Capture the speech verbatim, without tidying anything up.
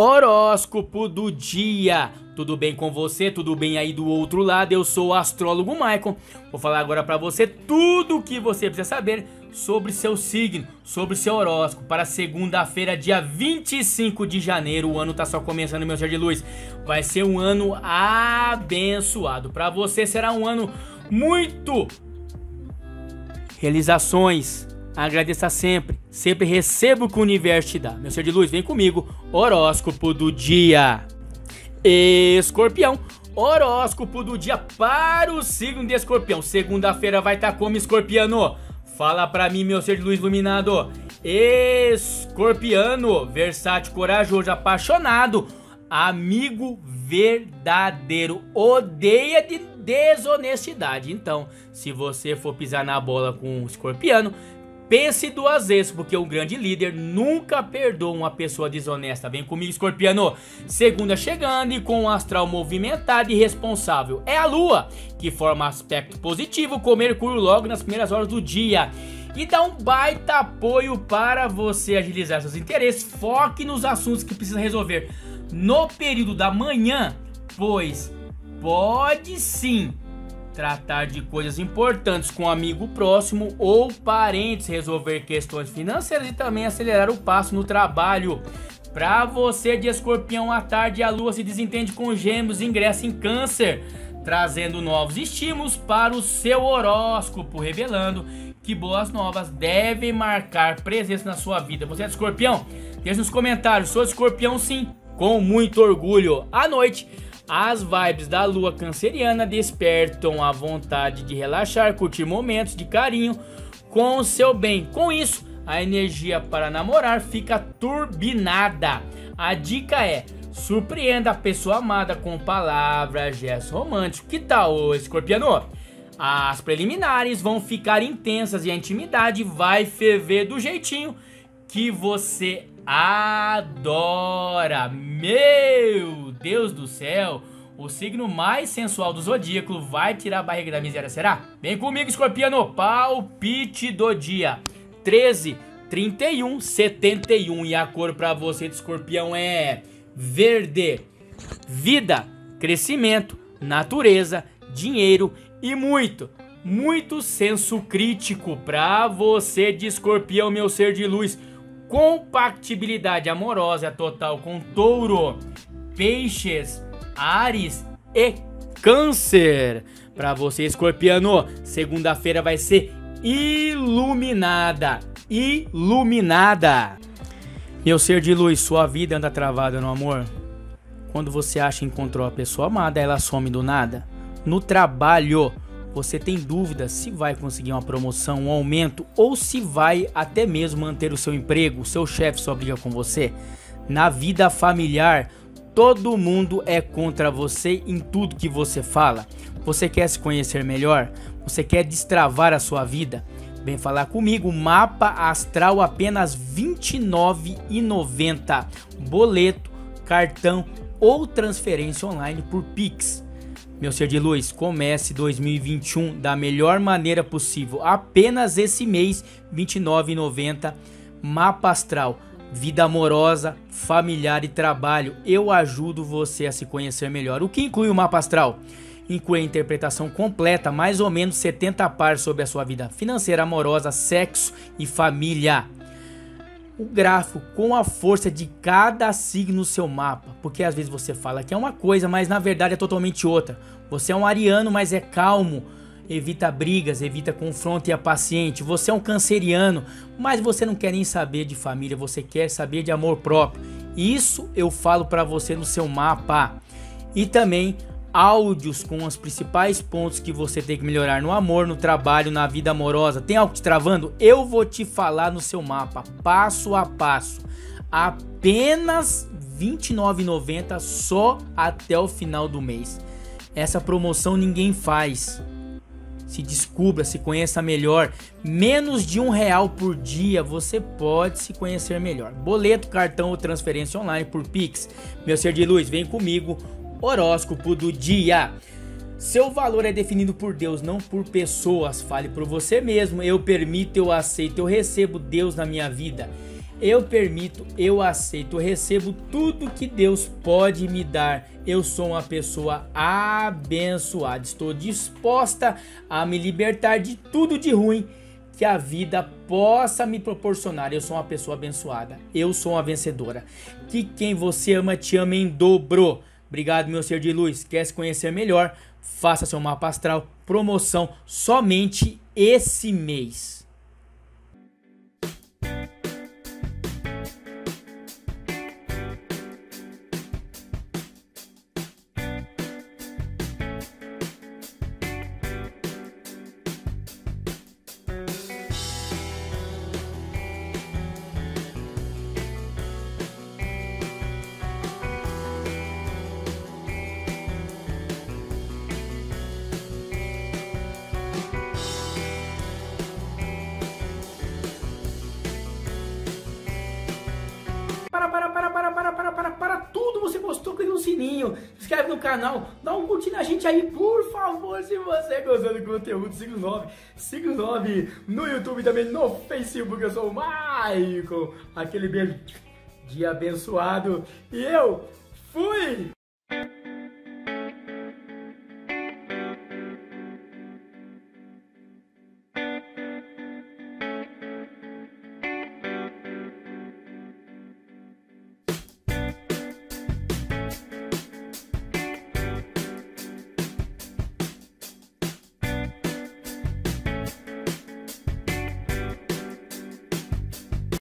Horóscopo do dia. Tudo bem com você? Tudo bem aí do outro lado? Eu sou o astrólogo Maicon. Vou falar agora pra você tudo o que você precisa saber sobre seu signo, sobre seu horóscopo para segunda-feira, dia vinte e cinco de janeiro. O ano tá só começando, meu ser de luz. Vai ser um ano abençoado. Pra você será um ano muito realizações. Agradeça sempre, sempre receba o que o universo te dá. Meu ser de luz, vem comigo, horóscopo do dia. Escorpião, horóscopo do dia para o signo de Escorpião. Segunda-feira vai estar como, Escorpiano? Fala pra mim, meu ser de luz iluminado. Escorpiano, versátil, corajoso, apaixonado, amigo verdadeiro, odeia de desonestidade. Então, se você for pisar na bola com o Escorpiano, pense duas vezes, porque um grande líder nunca perdoa uma pessoa desonesta. Vem comigo, Escorpiano. Segunda chegando e com o astral movimentado e responsável. É a Lua, que forma aspecto positivo com Mercúrio logo nas primeiras horas do dia. E dá um baita apoio para você agilizar seus interesses. Foque nos assuntos que precisa resolver no período da manhã, pois pode sim tratar de coisas importantes com um amigo próximo ou parentes, resolver questões financeiras e também acelerar o passo no trabalho. Para você de Escorpião, à tarde a Lua se desentende com Gêmeos e ingressa em Câncer, trazendo novos estímulos para o seu horóscopo, revelando que boas novas devem marcar presença na sua vida. Você é de Escorpião? Deixe nos comentários, sou de Escorpião sim, com muito orgulho. À noite, as vibes da Lua canceriana despertam a vontade de relaxar, curtir momentos de carinho com o seu bem. Com isso, a energia para namorar fica turbinada. A dica é, surpreenda a pessoa amada com palavras, gestos românticos. Que tal, Escorpiano? As preliminares vão ficar intensas e a intimidade vai ferver do jeitinho que você adora. Meu Deus do céu, o signo mais sensual do zodíaco vai tirar a barriga da miséria, será? Vem comigo, Escorpião, palpite do dia. treze, trinta e um, setenta e um. E a cor pra você de Escorpião é verde. Vida, crescimento, natureza, dinheiro e muito, muito senso crítico. Pra você de Escorpião, meu ser de luz, compatibilidade amorosa total com Touro, Peixes, Áries e Câncer. Para você, Escorpião, segunda-feira vai ser iluminada, iluminada. Meu ser de luz, sua vida anda travada no amor? Quando você acha que encontrou a pessoa amada, ela some do nada. No trabalho, você tem dúvida se vai conseguir uma promoção, um aumento ou se vai até mesmo manter o seu emprego, o seu chefe só briga com você. Na vida familiar, todo mundo é contra você em tudo que você fala. Você quer se conhecer melhor? Você quer destravar a sua vida? Vem falar comigo, mapa astral apenas vinte e nove reais e noventa centavos, boleto, cartão ou transferência online por Pix. Meu ser de luz, comece dois mil e vinte e um da melhor maneira possível. Apenas esse mês, vinte e nove reais e noventa centavos, mapa astral, vida amorosa, familiar e trabalho. Eu ajudo você a se conhecer melhor. O que inclui o mapa astral? Inclui a interpretação completa, mais ou menos setenta páginas sobre a sua vida financeira, amorosa, sexo e família. O gráfico com a força de cada signo no seu mapa, porque às vezes você fala que é uma coisa, mas na verdade é totalmente outra. Você é um ariano, mas é calmo, evita brigas, evita confronto e é paciente. Você é um canceriano, mas você não quer nem saber de família, você quer saber de amor próprio. Isso eu falo para você no seu mapa. E também áudios com os principais pontos que você tem que melhorar no amor, no trabalho, na vida amorosa. Tem algo te travando? Eu vou te falar no seu mapa, passo a passo. Apenas vinte e nove reais e noventa centavos, só até o final do mês. Essa promoção ninguém faz. Se descubra, se conheça melhor. Menos de um real por dia você pode se conhecer melhor. Boleto, cartão ou transferência online por Pix. Meu ser de luz, vem comigo, horóscopo do dia. Seu valor é definido por Deus, não por pessoas. Fale por você mesmo. Eu permito, eu aceito, eu recebo Deus na minha vida. Eu permito, eu aceito, eu recebo tudo que Deus pode me dar. Eu sou uma pessoa abençoada. Estou disposta a me libertar de tudo de ruim que a vida possa me proporcionar. Eu sou uma pessoa abençoada. Eu sou uma vencedora. Que quem você ama te ama em dobro. Obrigado, meu ser de luz. Quer se conhecer melhor? Faça seu mapa astral. Promoção somente esse mês. Gostou, clica no sininho, se inscreve no canal, dá um curtir na gente aí, por favor, se você gostou do conteúdo, siga o nove, siga o nove no YouTube, também no Facebook, eu sou o Maicon, aquele beijo de abençoado, e eu fui!